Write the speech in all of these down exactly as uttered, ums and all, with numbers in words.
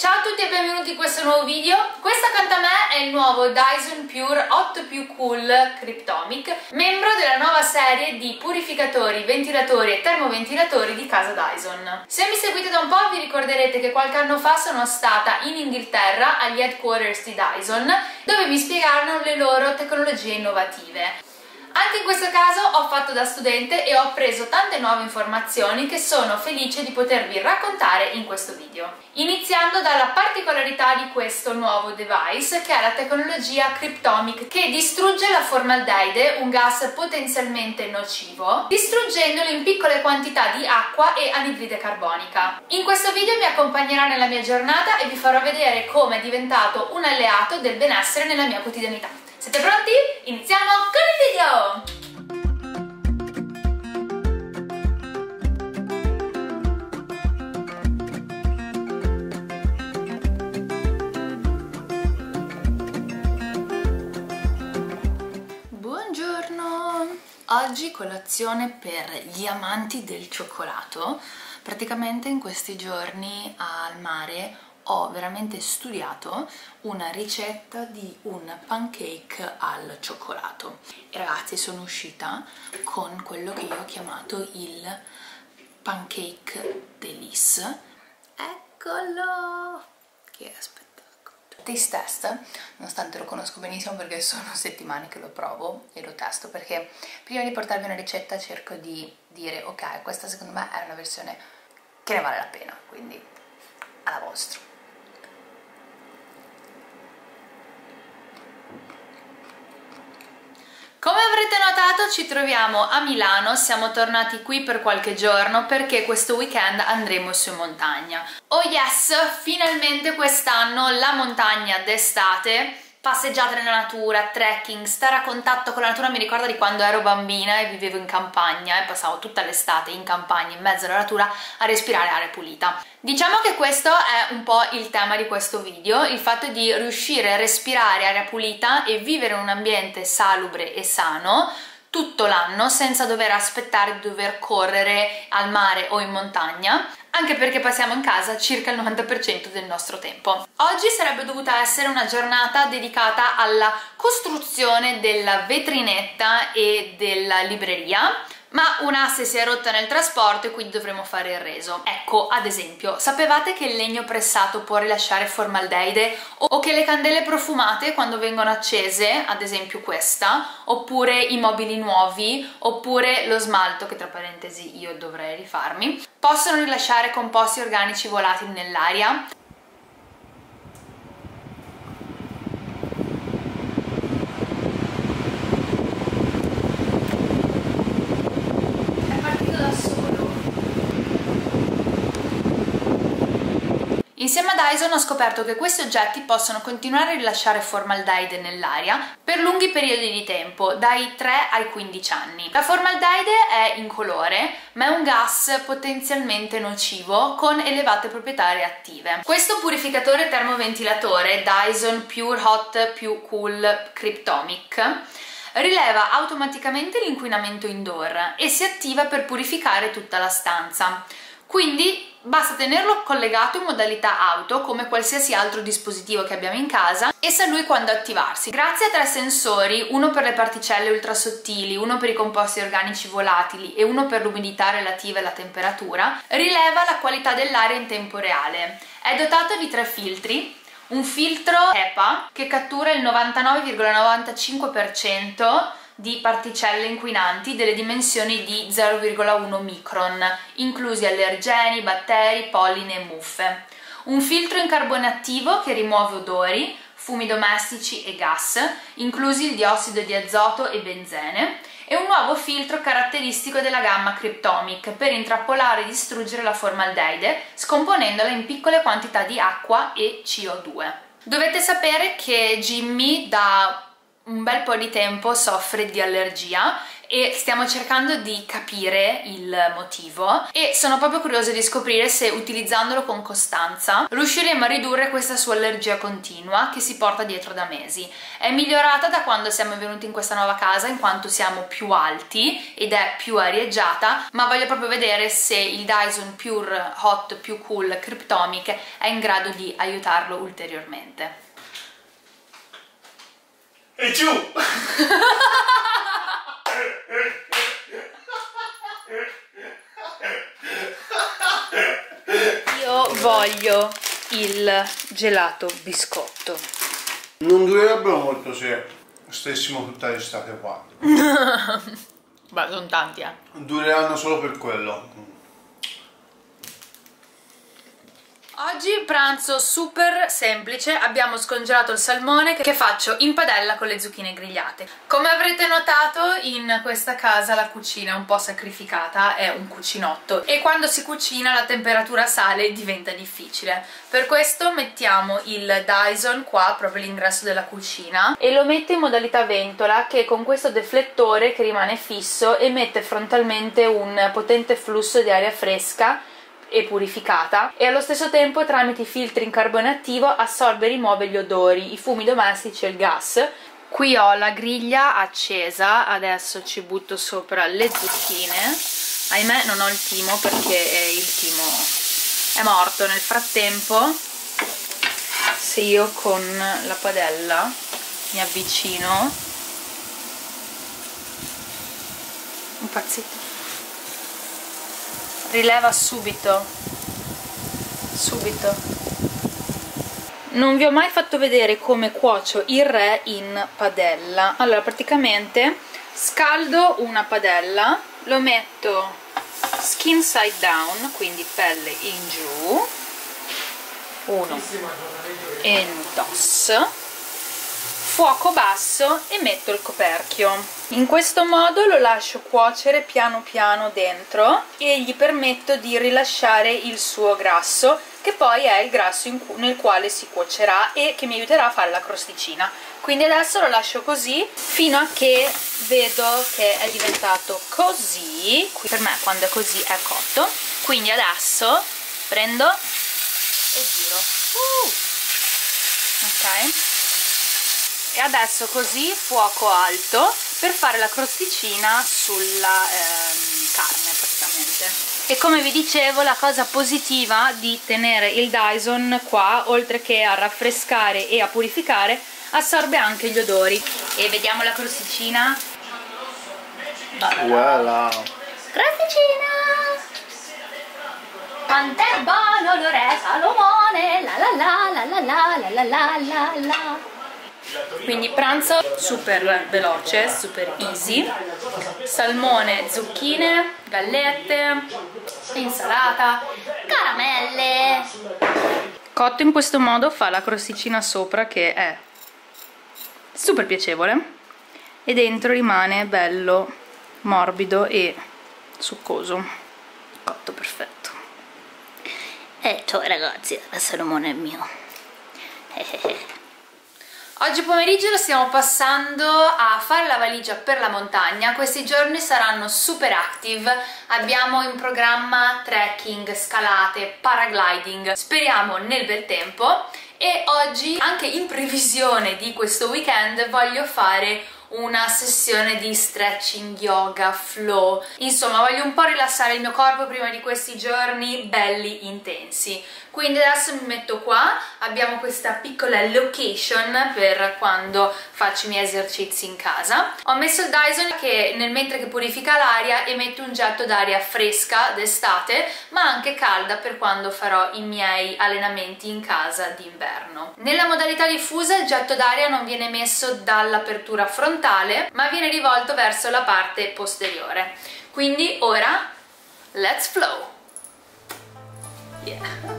Ciao a tutti e benvenuti in questo nuovo video. Questo accanto a me è il nuovo Dyson Pure Hot più Cool Cryptomic, membro della nuova serie di purificatori, ventilatori e termoventilatori di casa Dyson. Se mi seguite da un po' vi ricorderete che qualche anno fa sono stata in Inghilterra agli headquarters di Dyson, dove mi spiegarono le loro tecnologie innovative. Anche in questo caso ho fatto da studente e ho preso tante nuove informazioni che sono felice di potervi raccontare in questo video. Iniziando dalla particolarità di questo nuovo device, che è la tecnologia Cryptomic, che distrugge la formaldeide, un gas potenzialmente nocivo, distruggendolo in piccole quantità di acqua e anidride carbonica. In questo video mi accompagnerà nella mia giornata e vi farò vedere come è diventato un alleato del benessere nella mia quotidianità. Siete pronti? Iniziamo con il video! Buongiorno! Oggi colazione per gli amanti del cioccolato. Praticamente in questi giorni al mare ho veramente studiato una ricetta di un pancake al cioccolato e ragazzi, sono uscita con quello che io ho chiamato il pancake delice. Eccolo, che spettacolo! Taste test, nonostante lo conosco benissimo perché sono settimane che lo provo e lo testo, perché prima di portarvi una ricetta cerco di dire ok, questa secondo me è una versione che ne vale la pena, quindi alla vostra. Come avrete notato ci troviamo a Milano, siamo tornati qui per qualche giorno perché questo weekend andremo su in montagna. Oh yes, finalmente quest'anno la montagna d'estate, passeggiate nella natura, trekking, stare a contatto con la natura mi ricorda di quando ero bambina e vivevo in campagna e passavo tutta l'estate in campagna in mezzo alla natura a respirare aria pulita. Diciamo che questo è un po' il tema di questo video, il fatto di riuscire a respirare aria pulita e vivere in un ambiente salubre e sano tutto l'anno senza dover aspettare di dover correre al mare o in montagna, anche perché passiamo in casa circa il novanta per cento del nostro tempo. Oggi sarebbe dovuta essere una giornata dedicata alla costruzione della vetrinetta e della libreria, ma un asse si è rotta nel trasporto e quindi dovremo fare il reso. Ecco, ad esempio, sapevate che il legno pressato può rilasciare formaldeide o che le candele profumate quando vengono accese, ad esempio questa, oppure i mobili nuovi, oppure lo smalto, che tra parentesi io dovrei rifarmi, possono rilasciare composti organici volatili nell'aria? Insieme a Dyson ho scoperto che questi oggetti possono continuare a rilasciare formaldeide nell'aria per lunghi periodi di tempo, dai tre ai quindici anni. La formaldeide è incolore, ma è un gas potenzialmente nocivo con elevate proprietà reattive. Questo purificatore termoventilatore Dyson Pure Hot più Cool Cryptomic rileva automaticamente l'inquinamento indoor e si attiva per purificare tutta la stanza. Quindi basta tenerlo collegato in modalità auto come qualsiasi altro dispositivo che abbiamo in casa e sa lui quando attivarsi. Grazie a tre sensori, uno per le particelle ultrasottili, uno per i composti organici volatili e uno per l'umidità relativa alla temperatura, rileva la qualità dell'aria in tempo reale. È dotato di tre filtri. Un filtro HEPA che cattura il novantanove virgola novantacinque per cento di particelle inquinanti delle dimensioni di zero virgola uno micron, inclusi allergeni, batteri, polline e muffe. Un filtro in carbone attivo che rimuove odori, fumi domestici e gas, inclusi il diossido di azoto e benzene, e un nuovo filtro caratteristico della gamma Cryptomic per intrappolare e distruggere la formaldeide, scomponendola in piccole quantità di acqua e C O due. Dovete sapere che Jimmy da un bel po' di tempo soffre di allergia e stiamo cercando di capire il motivo, e sono proprio curiosa di scoprire se utilizzandolo con costanza riusciremo a ridurre questa sua allergia continua che si porta dietro da mesi. È migliorata da quando siamo venuti in questa nuova casa, in quanto siamo più alti ed è più arieggiata, ma voglio proprio vedere se il Dyson Pure Hot più Cool Cryptomic è in grado di aiutarlo ulteriormente. E giù! Io voglio il gelato biscotto. Non durerebbe molto se stessimo tutta l'estate qua. Beh, sono tanti, eh. Dureranno solo per quello. Oggi pranzo super semplice, abbiamo scongelato il salmone che faccio in padella con le zucchine grigliate. Come avrete notato, in questa casa la cucina è un po' sacrificata, è un cucinotto, e quando si cucina la temperatura sale e diventa difficile. Per questo mettiamo il Dyson qua, proprio l'ingresso della cucina, e lo metto in modalità ventola, che con questo deflettore che rimane fisso emette frontalmente un potente flusso di aria fresca e purificata, e allo stesso tempo tramite i filtri in carbone attivo assorbe e rimuove gli odori, i fumi domestici e il gas. Qui ho la griglia accesa, adesso ci butto sopra le zucchine. Ahimè non ho il timo perché il timo è morto nel frattempo. Se io con la padella mi avvicino, impazzito, rileva subito, subito. Non vi ho mai fatto vedere come cuocio il re in padella. Allora, praticamente scaldo una padella, lo metto skin side down, quindi pelle in giù, uno e dos, fuoco basso, e metto il coperchio. In questo modo lo lascio cuocere piano piano dentro e gli permetto di rilasciare il suo grasso, che poi è il grasso in nel quale si cuocerà e che mi aiuterà a fare la crosticina. Quindi adesso lo lascio così fino a che vedo che è diventato così. Per me quando è così è cotto. Quindi adesso prendo e giro. Uh! Ok. E adesso così, fuoco alto, per fare la crosticina sulla ehm, carne praticamente. E come vi dicevo, la cosa positiva di tenere il Dyson qua, oltre che a raffrescare e a purificare, assorbe anche gli odori. E vediamo la crosticina. Voilà. Crosticina! Quanto è buono l'ore Salomone, la la la la la la la la la. Quindi pranzo super veloce, super easy, salmone, zucchine, gallette, insalata, caramelle. Cotto in questo modo fa la crosticina sopra, che è super piacevole, e dentro rimane bello morbido e succoso. Cotto perfetto. E ciao ragazzi, il salmone è mio. Hehehe. Oggi pomeriggio lo stiamo passando a fare la valigia per la montagna. Questi giorni saranno super active, abbiamo in programma trekking, scalate, paragliding, speriamo nel bel tempo, e oggi, anche in previsione di questo weekend, voglio fare una sessione di stretching, yoga, flow. Insomma, voglio un po' rilassare il mio corpo prima di questi giorni belli intensi. Quindi adesso mi metto qua, abbiamo questa piccola location per quando faccio i miei esercizi in casa. Ho messo il Dyson che nel mentre che purifica l'aria emette un getto d'aria fresca d'estate, ma anche calda per quando farò i miei allenamenti in casa d'inverno. Nella modalità diffusa il getto d'aria non viene emesso dall'apertura frontale, ma viene rivolto verso la parte posteriore. Quindi ora, let's flow! Yeah!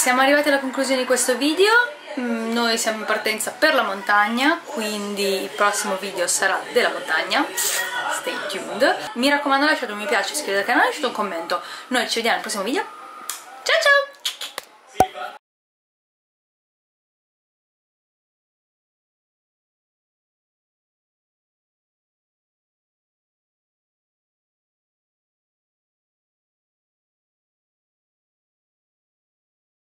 siamo arrivati alla conclusione di questo video. Noi siamo in partenza per la montagna, quindi il prossimo video sarà della montagna. Stay tuned. Mi raccomando, lasciate un mi piace, iscrivetevi al canale e lasciate un commento. Noi ci vediamo al prossimo video. Ciao ciao!